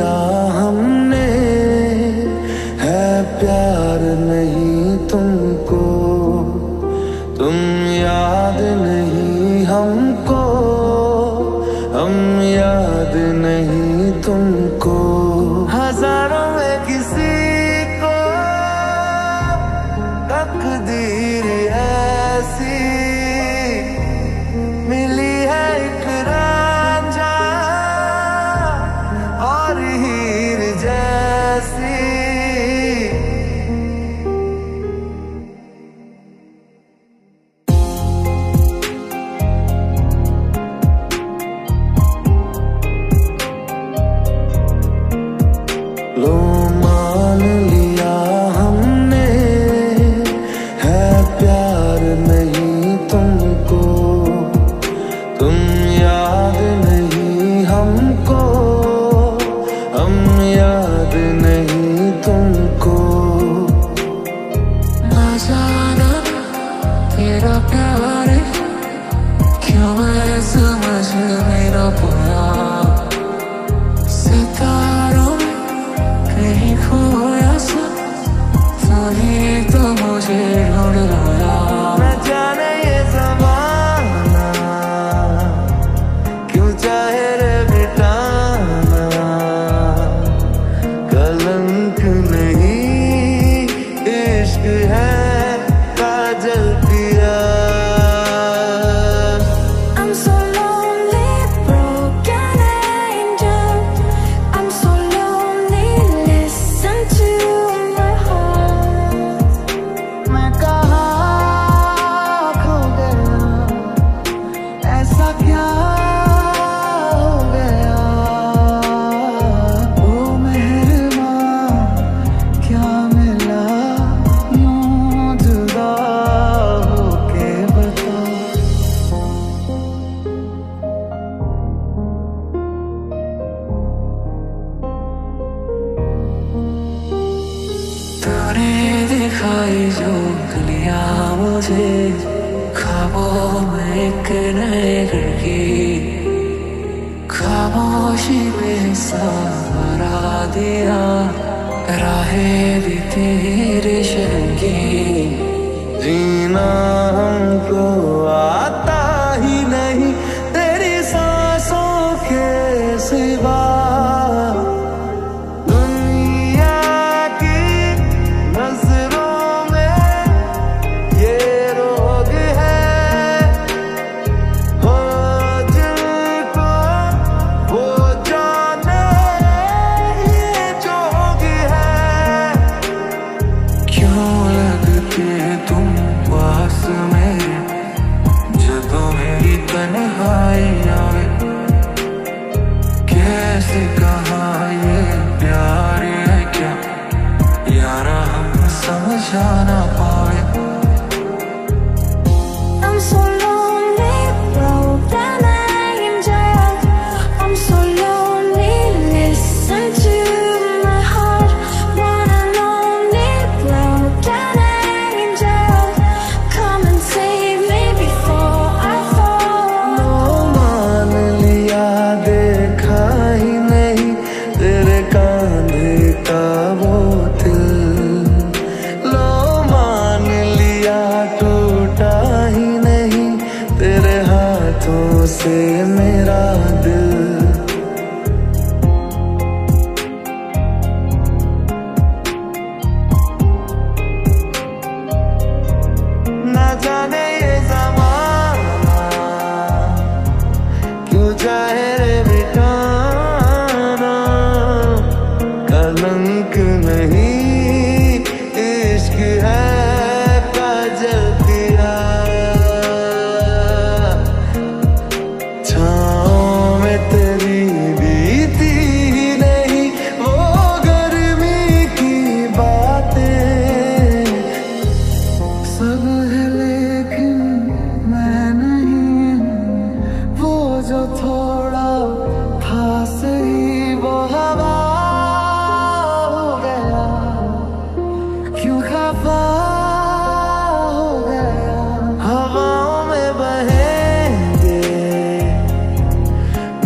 किया हमने है प्यार नहीं तुमको, तुम याद नहीं हमको, हम याद नहीं तुमको। हजारों में किसी को तकदीर ऐसी मिली है, एक राजा और हीर जैसी।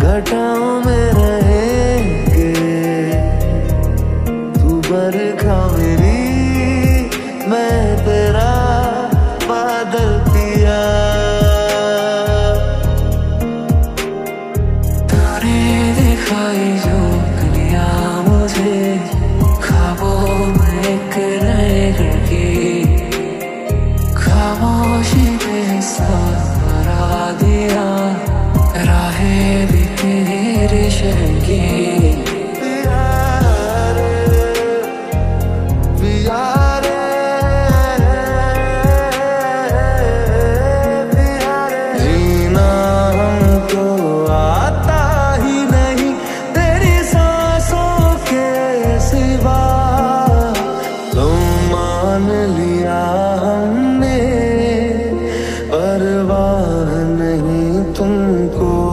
घटाओं में रहेंगे मैं तेरा बादल पिया। तूने दिखाई जो दुनिया मुझे ख्वाबों में एक नए घर की खामोशी में सहारा दिया, राहें भी तेरे शहर की। हमने परवाह नहीं तुमको।